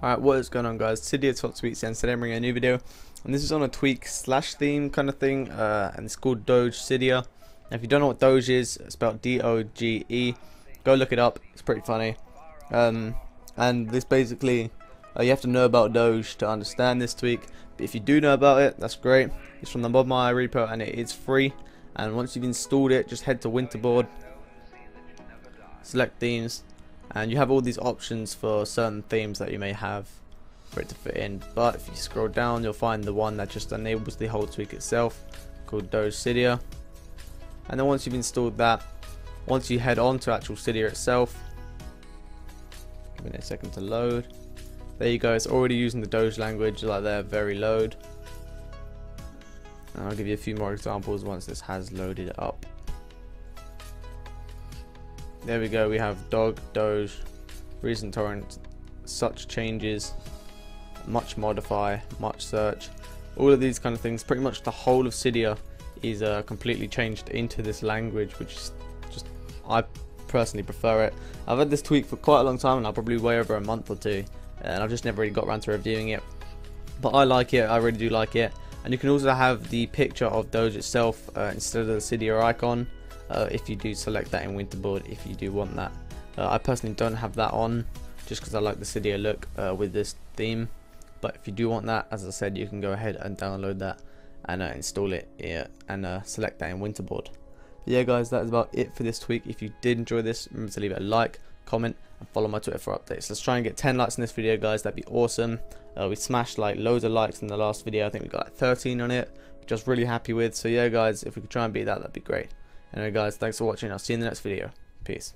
Alright, what is going on, guys? Cydia Talk Tweets, and today I'm bringing a new video, and this is on a tweak slash theme kind of thing, and it's called Doge Cydia. Now, if you don't know what Doge is, it's spelled D-O-G-E. Go look it up; it's pretty funny. And this basically, you have to know about Doge to understand this tweak. But if you do know about it, that's great. It's from the Mod My Repo, and it is free. And once you've installed it, just head to Winterboard, select themes. And you have all these options for certain themes that you may have for it to fit in. But if you scroll down, you'll find the one that just enables the whole tweak itself, called Doge Cydia. And then once you've installed that, once you head on to actual Cydia itself, give it a second to load. There you go, it's already using the Doge language, like there, very load. And I'll give you a few more examples once this has loaded up. There we go, we have Dog, Doge, Recent Torrent, Such Changes, Much Modify, Much Search, all of these kind of things. Pretty much the whole of Cydia is completely changed into this language, which is just, I personally prefer it. I've had this tweak for quite a long time now, probably way over a month or two, and I've just never really got around to reviewing it. But I like it, I really do like it. And you can also have the picture of Doge itself instead of the Cydia icon. If you do select that in Winterboard, if you do want that. I personally don't have that on just because I like the Cydia look with this theme, but if you do want that, as I said, you can go ahead and download that and install it here and select that in Winterboard. But yeah guys, that is about it for this tweak. If you did enjoy this, remember to leave it a like, comment, and follow my Twitter for updates. Let's try and get 10 likes in this video, guys. That'd be awesome. We smashed like loads of likes in the last video. I think we got like 13 on it, which I was really happy with. So yeah guys, if we could try and beat that, that'd be great. Anyway guys, thanks for watching. I'll see you in the next video. Peace.